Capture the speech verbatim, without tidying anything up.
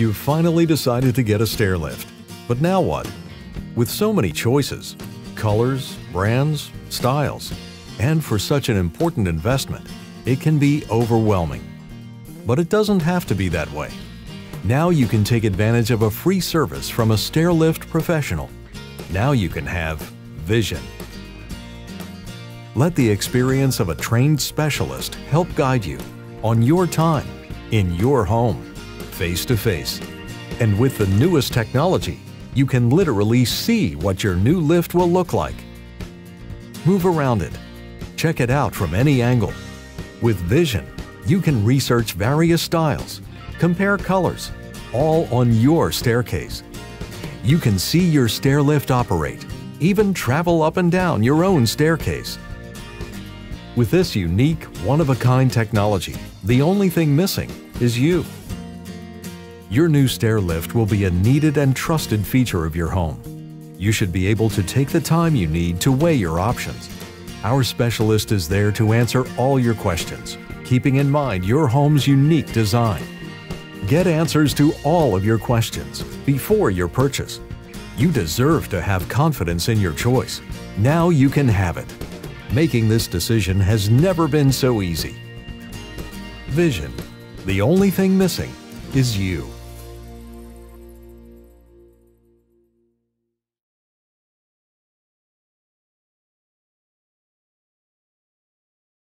You've finally decided to get a stair lift, but now what? With so many choices, colors, brands, styles, and for such an important investment, it can be overwhelming. But it doesn't have to be that way. Now you can take advantage of a free service from a stair lift professional. Now you can have Vision. Let the experience of a trained specialist help guide you on your time, in your home, face to face. And with the newest technology, you can literally see what your new lift will look like. Move around it. Check it out from any angle. With Vision, you can research various styles, compare colors, all on your staircase. You can see your stair lift operate, even travel up and down your own staircase. With this unique, one-of-a-kind technology, the only thing missing is you. Your new stair lift will be a needed and trusted feature of your home. You should be able to take the time you need to weigh your options. Our specialist is there to answer all your questions, keeping in mind your home's unique design. Get answers to all of your questions before your purchase. You deserve to have confidence in your choice. Now you can have it. Making this decision has never been so easy. Vision, the only thing missing is you.